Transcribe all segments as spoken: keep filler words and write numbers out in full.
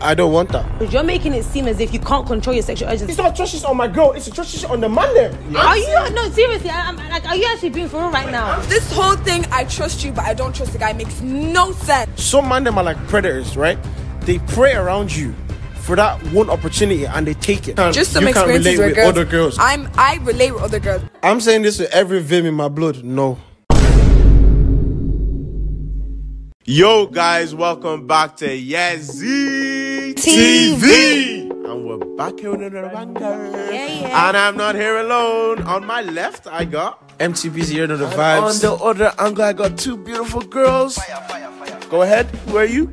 I don't want that. Because you're making it seem as if you can't control your sexual urgency. It's not atrocious on my girl, it's atrocious on the man there. Yeah. Are you, no, seriously, I, I'm, like, are you actually being for real right now? This whole thing, I trust you, but I don't trust the guy, makes no sense. Some man them are like predators, right? They prey around you for that one opportunity and they take it. Just some you experiences can't relate with, with girls. Other girls. I'm, I relate with other girls. I'm saying this with every vein in my blood, no. Yo guys, welcome back to Yezzy T V. T V and we're back here with another banger. Yeah, yeah. And I'm not here alone. On my left I got M two Busy, you know the vibes. On the other angle I got two beautiful girls. Fire, fire, fire. Go ahead, who are you?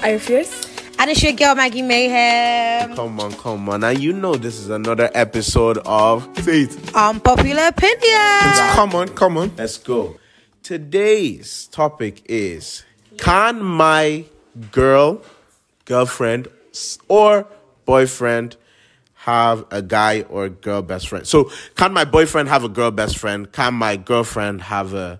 Are you fierce? And it's your girl Maggie Mayhem. Come on, come on. Now you know this is another episode of Faith Unpopular Opinion. Come on, come on. Let's go. Today's topic is: can my girl, girlfriend, or boyfriend have a guy or girl best friend? So, can my boyfriend have a girl best friend? Can my girlfriend have a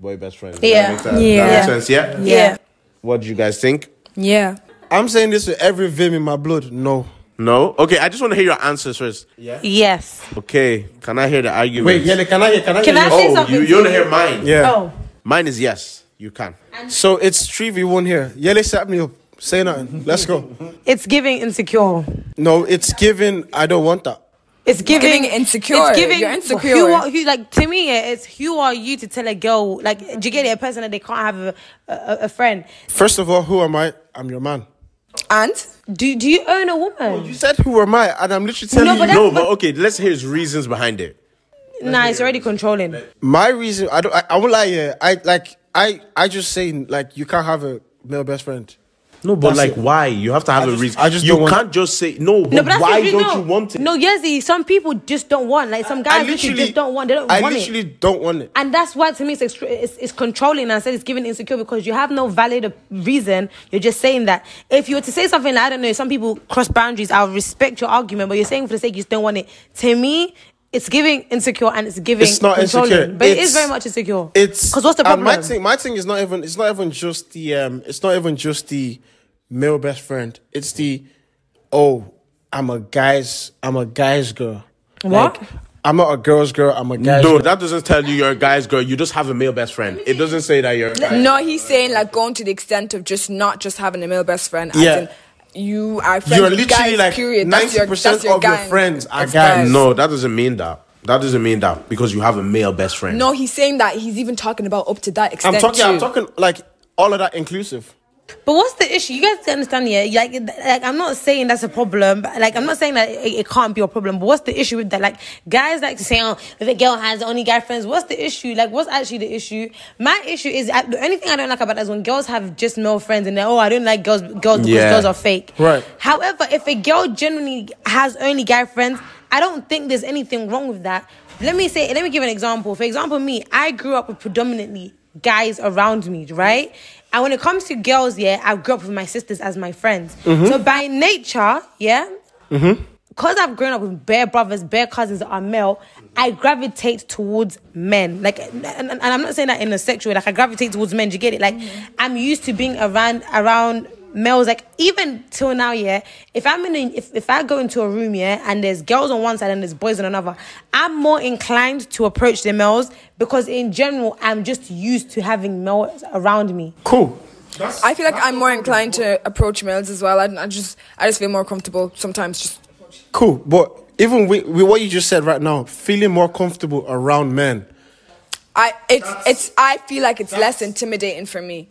boy best friend? Yeah. That makes, yeah. That makes sense, yeah? Yeah. What do you guys think? Yeah. I'm saying this with every vein in my blood. No. No? Okay, I just want to hear your answers first. Yeah? Yes. Okay, can I hear the argument? Wait, yeah, can I hear, can I can hear I say oh, something? You, you want to hear mine? Yeah. Oh. Mine is yes. You can. So it's three v one here. Yele set me up. Say nothing. Let's go. It's giving insecure. No, it's giving I don't want that. It's giving, giving insecure. It's giving You're insecure. Who are, who, like, to me, it's who are you to tell a girl, like, do you get it, a person that they can't have a, a, a friend? First of all, who am I? I'm your man. And? Do, do you own a woman? Oh, you said who am I? And I'm literally telling no, but you. No, but okay, let's hear his reasons behind it. Nah, it's already controlling. My reason, I don't, I, I won't lie here. I, like... I, I just say, like, you can't have a male best friend. No, but, That's like, it. why? You have to have I a just, reason. I just you don't can't want... just say, no, but, no, but why don't no. you want it? No, Yezzy, some people just don't want. Like, some guys I literally, literally just don't want They don't I want it. I literally don't want it. And that's why, to me, it's, extra, it's, it's controlling. And I said it's giving insecure because you have no valid reason. You're just saying that. If you were to say something, like, I don't know, some people cross boundaries, I'll respect your argument, but you're saying for the sake you just don't want it. To me, it's giving insecure and it's giving It's not insecure. But it's, it is very much insecure. It's because what's the problem? My thing, my thing is not even it's not even just the um it's not even just the male best friend. It's the oh, I'm a guy's I'm a guy's girl. What? Like, I'm not a girl's girl, I'm a guy's girl. No, that doesn't tell you you're a guy's girl. You just have a male best friend. It doesn't say that you're a guy. No, he's saying like going to the extent of just not just having a male best friend. Yeah. As in, You are friends You're literally guys, like period. ninety percent your, of your friends are guys. guys. No, that doesn't mean that. That doesn't mean that because you have a male best friend. No, he's saying that he's even talking about up to that extent. I'm talking, too. I'm talking like all of that inclusive. But what's the issue? You guys don't understand here. Yeah? Like, like, I'm not saying that's a problem. But, like, I'm not saying that it, it can't be a problem. But what's the issue with that? Like, guys like to say, oh, if a girl has only guy friends, what's the issue? Like, what's actually the issue? My issue is, I, the only thing I don't like about that is when girls have just male friends and they're, oh, I don't like girls, girls because yeah. girls are fake. Right. However, if a girl genuinely has only guy friends, I don't think there's anything wrong with that. Let me say, let me give an example. For example, me, I grew up with predominantly guys around me, right? And when it comes to girls, yeah, I grew up with my sisters as my friends. Mm-hmm. So by nature, yeah, mm-hmm. because I've grown up with bare brothers, bare cousins that are male, I gravitate towards men. Like, and, and, and I'm not saying that in a sexual way. Like, I gravitate towards men. Do you get it? Like, mm-hmm. I'm used to being around around males. Like, even till now, yeah, if I'm in, a, if if I go into a room, yeah, and there's girls on one side and there's boys on another, I'm more inclined to approach the males. Because in general, I'm just used to having males around me. Cool. That's, I feel like I'm more inclined to approach males as well. I, I just, I just feel more comfortable sometimes. Just cool. But even with, with what you just said right now, feeling more comfortable around men. I it's that's, it's I feel like it's less intimidating for me.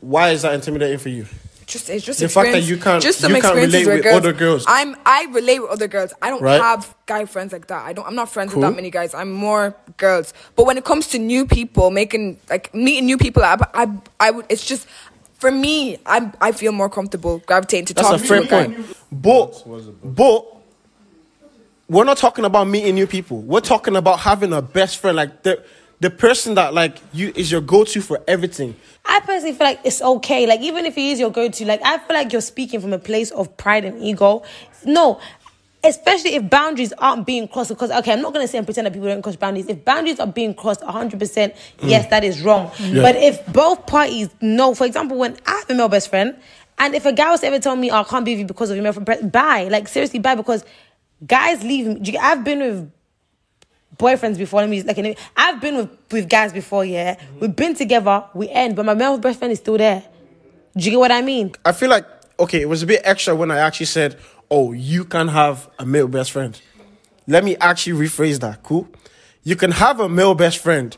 Why is that intimidating for you? Just it's just the fact that you can't just some you can't relate with girls. other girls. I'm I relate with other girls. I don't right? have guy friends like that. I don't. I'm not friends cool. with that many guys. I'm more girls. But when it comes to new people, making like meeting new people, I I, I would. It's just for me. I I feel more comfortable gravitating to That's talk. That's a fair point. Guy. But but we're not talking about meeting new people. We're talking about having a best friend like that. The person that, like, you is your go-to for everything. I personally feel like it's okay. Like, even if he is your go-to, like, I feel like you're speaking from a place of pride and ego. No, especially if boundaries aren't being crossed. Because, okay, I'm not going to say and pretend that people don't cross boundaries. If boundaries are being crossed one hundred percent, mm. yes, that is wrong. Yeah. But if both parties know, for example, when I have a male best friend, And if a guy was to ever tell me, oh, I can't be with you because of your male friend, bye. Like, seriously, bye. Because guys leave me. I've been with boyfriends before. Let me, like, I've been with, with guys before, yeah. Mm-hmm. We've been together, we end, but my male best friend is still there. Do you get what I mean? I feel like, okay, it was a bit extra when I actually said, oh, you can have a male best friend. Let me actually rephrase that, cool? You can have a male best friend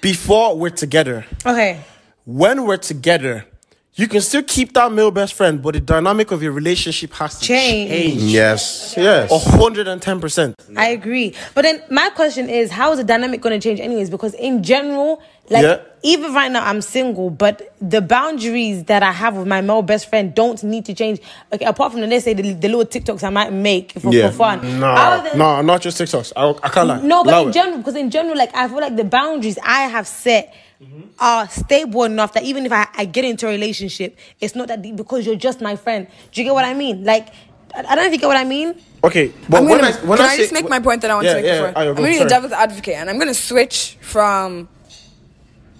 before we're together. Okay. When we're together, you can still keep that male best friend, but the dynamic of your relationship has to change. change. Yes, yes. one hundred ten percent. I agree. But then my question is, how is the dynamic going to change anyways? Because in general, like, yeah. even right now, I'm single, but the boundaries that I have with my male best friend don't need to change. Okay, apart from, the, let's say, the, the little TikToks I might make for, yeah. for fun. No, than, no, not just TikToks. I, I can't lie. No, but Love in it. general, because in general, like, I feel like the boundaries I have set are stable enough that even if I, I get into a relationship, it's not that deep because you're just my friend. Do you get what I mean? Like, I, I don't know if you get what I mean. Okay, but when I, when can I, I just say, make my point that I want yeah, to make yeah, before? I, I'm going to be the devil's advocate, and I'm going to switch from...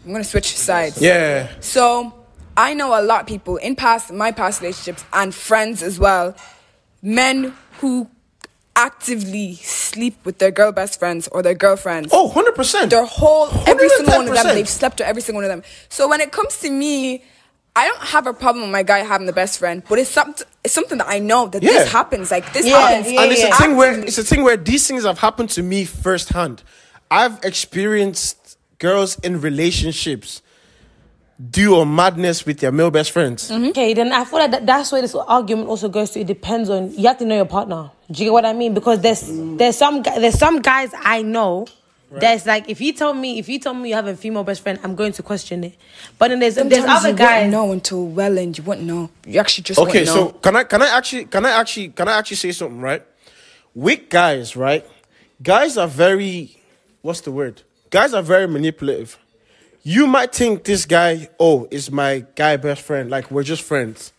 I'm going to switch sides. Yeah. So, I know a lot of people in past my past relationships and friends as well, men who actively sleep with their girl best friends or their girlfriends. Oh, one hundred percent. Their whole, every single one of them, they've slept with every single one of them. So when it comes to me, I don't have a problem with my guy having the best friend, but it's, some, it's something that I know that yeah. this happens. Like, this yeah, happens. Yeah, and it's, yeah. a thing where, it's a thing where these things have happened to me firsthand. I've experienced girls in relationships do or madness with their male best friends. Mm-hmm. Okay, then I feel like that, that's where this argument also goes to. It depends on, you have to know your partner. Do you get what I mean? Because there's mm. there's some there's some guys I know. Right. That's like, if you tell me if you tell me you have a female best friend, I'm going to question it. But then there's Sometimes there's other you guys. You won't know until well, and you won't know. You actually just okay. Won't know. So can I can I actually can I actually can I actually say something, right? With guys, right? Guys are very what's the word? Guys are very manipulative. You might think this guy, oh, is my guy best friend. Like, we're just friends.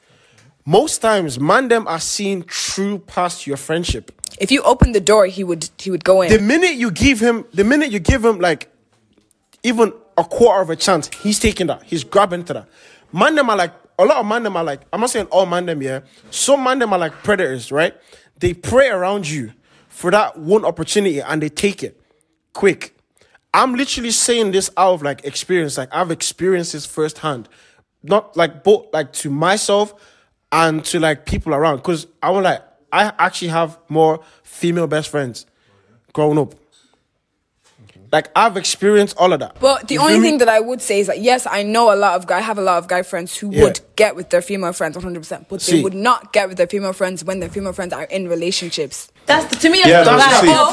Most times, man them are seen through past your friendship. If you open the door, he would he would go in. The minute you give him, the minute you give him like even a quarter of a chance, he's taking that. He's grabbing to that. Man them are like, a lot of man them are like, I'm not saying all man them, yeah. Some man them are like predators, right? They prey around you for that one opportunity and they take it quick. I'm literally saying this out of like experience. Like, I've experienced this firsthand, not like both like to myself and to like people around. Because I was like, I actually have more female best friends growing up. Okay. Like, I've experienced all of that. But the you only thing that I would say is that yes, I know a lot of guy. I have a lot of guy friends who yeah. would get with their female friends one hundred percent, but See. they would not get with their female friends when their female friends are in relationships. That's the, to me, yeah, that's well,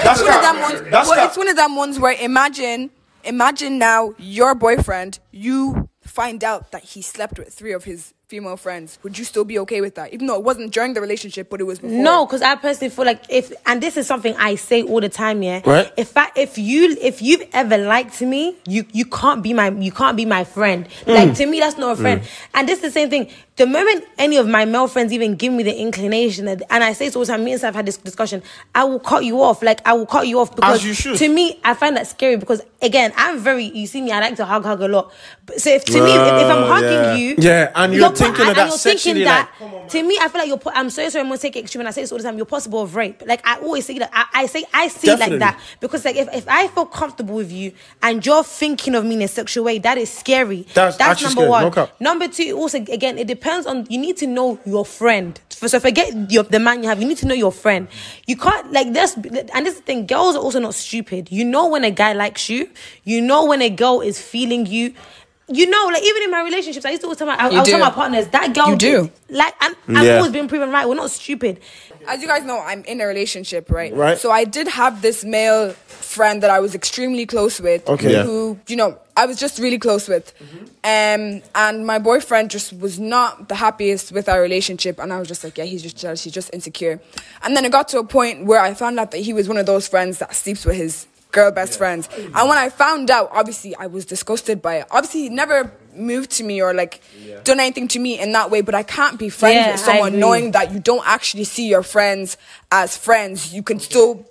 well, it's, one of them ones, well, it's one of them ones where imagine, imagine now your boyfriend, you find out that he slept with three of his female friends. Would you still be okay with that? Even though it wasn't during the relationship, but it was before. No, because I personally feel like if, and this is something I say all the time, yeah. Right. If I, if you, if you've ever liked me, you you can't be my, you can't be my friend. Mm. Like, to me, that's not a friend. Mm. And this is the same thing. The moment any of my male friends even give me the inclination, that, and I say this all the time, me and I've had this discussion, I will cut you off. Like, I will cut you off because, as you should. To me, I find that scary because, again, I'm very, you see me, I like to hug, hug a lot. So if, to uh, me, if, if I'm hugging yeah. you, yeah, and you're, you're thinking and, of that and you're thinking that, like, on, to me, I feel like you're, I'm so sorry, I'm going to take it extreme, and I say this all the time, you're possible of rape. Like, I always say that, I, I say, I see it like that because, like, if, if I feel comfortable with you and you're thinking of me in a sexual way, that is scary. That's, That's number scary. one. No cap. Number two, also, again, it depends. Depends on, you need to know your friend. So forget your, the man you have. You need to know your friend. You can't, like, this. And this is the thing. Girls are also not stupid. You know when a guy likes you. You know when a girl is feeling you. You know, like, even in my relationships, I used to always tell my, I, I tell my partners, that girl. You do. Like, I'm, I've yeah. always been proven right. We're not stupid. As you guys know, I'm in a relationship, right? Right. So I did have this male friend that I was extremely close with. Okay. Yeah. Who, you know, I was just really close with. Mm-hmm. um, and my boyfriend just was not the happiest with our relationship. And I was just like, yeah, he's just jealous. He's just insecure. And then it got to a point where I found out that he was one of those friends that sleeps with his girl best yeah. friends. And when I found out, obviously I was disgusted by it. Obviously he never moved to me or like yeah. done anything to me in that way, but I can't be friends yeah, with someone knowing that you don't actually see your friends as friends. You can still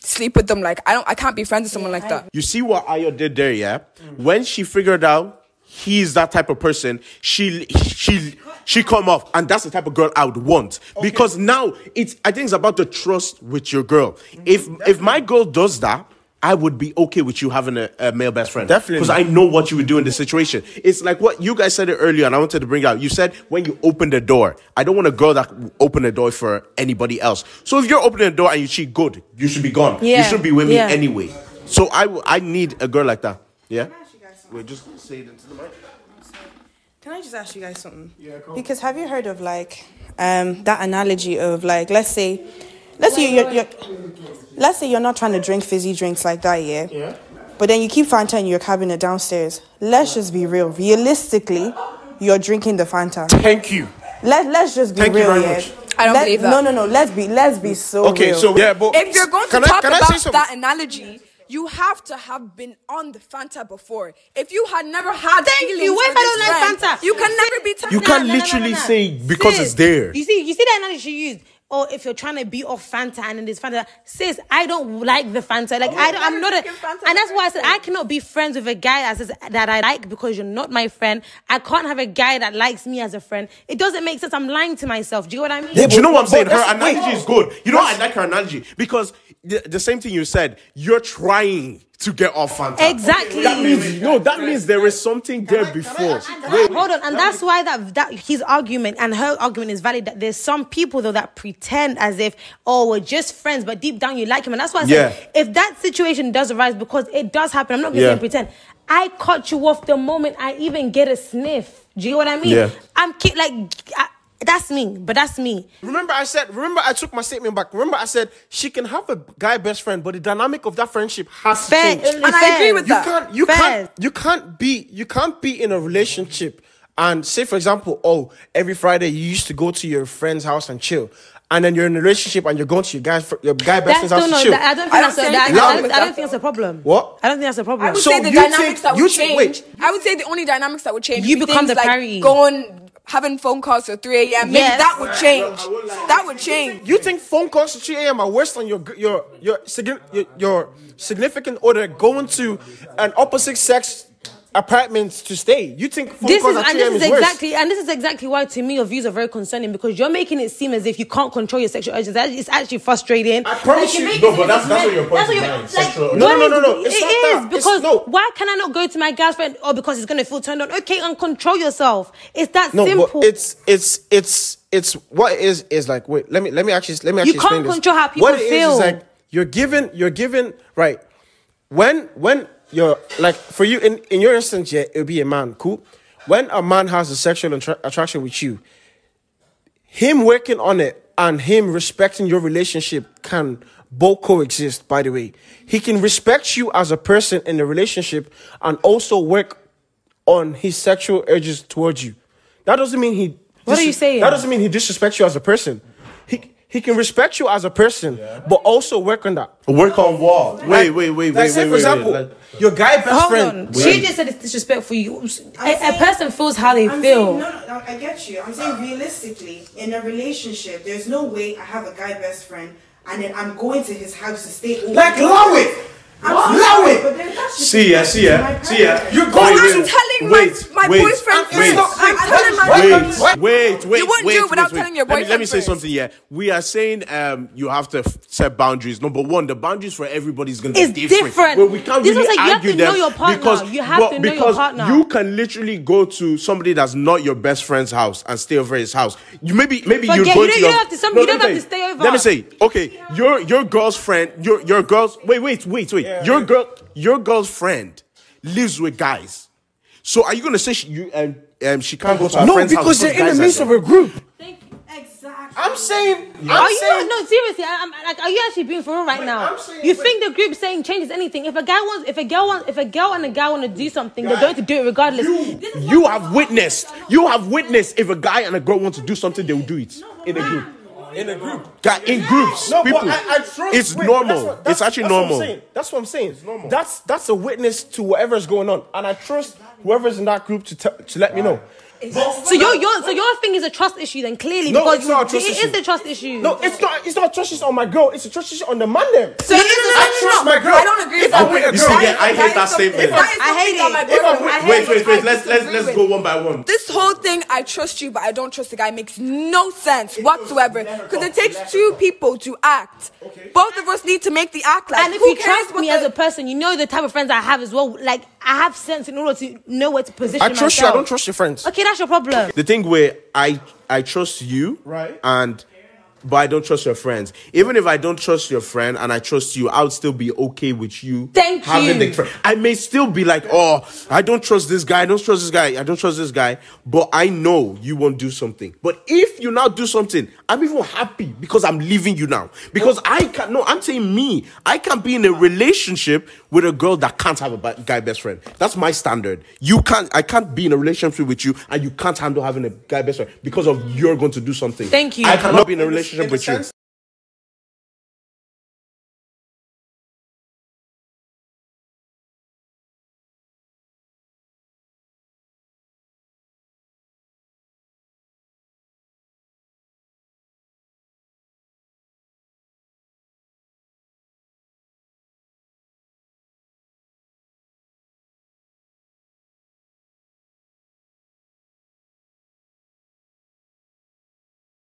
sleep with them. Like, I don't, I can't be friends with someone yeah, like that. You see what Ayo did there, yeah? Mm. When she figured out he's that type of person, she she she come off, and that's the type of girl I would want. Okay. Because now it's, I think it's about the trust with your girl. Mm-hmm. If Definitely. If my girl does that, I would be okay with you having a, a male best friend. Definitely. Because I know what you would do in this situation. It's like what you guys said it earlier, and I wanted to bring it out. You said when you open the door, I don't want a girl that open the door for anybody else. So if you're opening the door and you cheat, good. You should be gone. Yeah. You should be with me yeah. anyway. So I, I need a girl like that. Yeah? Wait, just say it into the mic. Can I just ask you guys something? Yeah, cool. Because have you heard of like um, that analogy of like, let's say... Let's say you're, you're, you're, let's say you're not trying to drink fizzy drinks like that, yeah? Yeah. But then you keep Fanta in your cabinet downstairs. Let's just be real. Realistically, you're drinking the Fanta. Thank you. Let, let's just be Thank real, you very yeah? Much. I don't Let, believe that. No, no, no. Let's be, let's be so okay, real. Okay, so... yeah, but if you're going to talk I, about that analogy... You have to have been on the Fanta before. If you had never had Thank feelings you. Wait, I don't like Fanta. You can never be... You can't no, literally no, no, no, no. say because Sis, it's there. You see, you see the analogy you used? Or if you're trying to be off Fanta and it is Fanta. Sis, I don't like the Fanta. Like, oh, I don't, I'm not a... And that's why I said I cannot be friends with a guy that says that I like because you're not my friend. I can't have a guy that likes me as a friend. It doesn't make sense. I'm lying to myself. Do you know what I mean? Yeah, but, do you know what I'm saying? Her analogy is good. You know, I like her analogy because... The, the same thing you said, you're trying to get off Fanta. Exactly. That means, no, that means there is something there I, before. I, I, Wait, hold on, and that's why that, that his argument and her argument is valid, that there's some people, though, that pretend as if, oh, we're just friends, but deep down you like him. And that's why I yeah. said, if that situation does arise, because it does happen, I'm not going to yeah. pretend. I cut you off the moment I even get a sniff. Do you know what I mean? Yeah. I'm like... I, That's me, but that's me. Remember I said, remember I took my statement back. Remember I said, she can have a guy best friend, but the dynamic of that friendship has Fair. changed. And Fair. I agree with you that. Can't, you, can't, you, can't be, you can't be in a relationship and say, for example, oh, every Friday you used to go to your friend's house and chill. And then you're in a relationship and you're going to your guy's your guy best friend's house no, to chill. I don't think that's, that's, that, I don't, I don't think that's a problem. What? I don't think that's a problem. I would so say the dynamics think, that would change. Wait. I would say the only dynamics that would change you become the party. Like having phone calls till three A M Maybe yes. that would change. That would change. You think phone calls till three A M are worse than your your your significant your significant other going to an opposite sex apartments to stay? You think phone this calls is, at and this is, is exactly worse. And this is exactly why to me your views are very concerning, because you're making it seem as if you can't control your sexual urges. It's actually frustrating. I promise like, you no but that's, that's what your point is like, no, no no no it's it not is that. Because no. Why can I not go to my girlfriend or oh, because it's going to feel turned on? Okay, and control yourself. It's that no, simple. It's it's it's it's what it is is like wait let me let me actually let me actually you can't control this. How people what feel. What it is is like you're given you're given right when when You're like for you in, in your instance, yeah, it'll be a man. Cool. When a man has a sexual attraction with you, him working on it and him respecting your relationship can both coexist. By the way, he can respect you as a person in the relationship and also work on his sexual urges towards you. That doesn't mean he. What are you saying? That doesn't mean he disrespects you as a person. He. He can respect you as a person, yeah. but also work on that. Work on what? Wait, wait, wait, like wait, say, wait, for example, wait, wait. Your guy best Hold friend. On. She just said it's disrespectful. You, a, saying, a person feels how they I'm feel. Saying, no, no, I get you. I'm saying realistically, in a relationship, there's no way I have a guy best friend and then I'm going to his house to stay over. Like, allow it. Allow it. See ya, see ya, see ya. You're going I'm telling wait, my, my wait, boyfriend. Wait, wait, I'm telling my boyfriend. Wait, wait, wait. You wouldn't wait, do it without wait, telling your boyfriend. Let me, let me say something here. We are saying um, you have to set boundaries. Number one, the boundaries for everybody's going to be different. different. Well, we can't this really like argue them. You have to know your partner. Because, you have well, to know your partner. You can literally go to somebody that's not your best friend's house and stay over his house. You Maybe, maybe you're going to your... You don't have to stay over. Let me say, okay, your your girl's friend, your your girl's... Wait, wait, wait, wait. Yeah, your girl, your girl's friend lives with guys. So are you gonna say she, you um, um, she can't go to her no, friend's house? No, because they're in the midst of a group. Thank you. Exactly. I'm saying. I'm are you saying, no seriously? I, I'm like, are you actually being for real right wait, now? I'm saying, you wait. think the group saying changes anything? If a guy wants, if a girl wants, if a girl and a guy want to do something, guy, they're going to do it regardless. You, you have witnessed. You have witnessed. If a guy and a girl want to do something, they will do it no, in a group. In a group, Ga in groups, no, people. I, I trust, it's wait, normal. That's what, that's, it's actually that's normal. What that's what I'm saying. It's normal. That's that's a witness to whatever's going on, and I trust whoever's in that group to to let me know. So your your so your thing is a trust issue then, clearly. No, because it's not a trust issue. It is a trust issue. No, it's not. It's not a trust issue on my girl. It's a trust issue on the man then. So no, no, no, no, I trust my girl. I don't agree with that. You see, again, I hate that statement. I hate it. Wait, wait, wait. Let's let's let's go one by one. This whole thing, I trust you, but I don't trust the guy, makes no sense whatsoever. Because it takes two people to act. Both of us need to make the act. Like, and if you trust me as a person, you know the type of friends I have as well. Like, I have sense in order to know where to position myself. I trust you. I don't trust your friends. Okay. That's your problem. The thing where I I trust you, right? And but I don't trust your friends. Even if I don't trust your friend and I trust you, I would still be okay with you. Thank having you. The, I may still be like, oh, I don't trust this guy. I don't trust this guy. I don't trust this guy. But I know you won't do something. But if you now do something, I'm even happy because I'm leaving you now. Because I can't. No, I'm saying me. I can't be in a relationship with a girl that can't have a guy best friend. That's my standard. You can't. I can't be in a relationship with you, and you can't handle having a guy best friend because of you're going to do something. Thank you. I cannot be in a relationship. In a sense,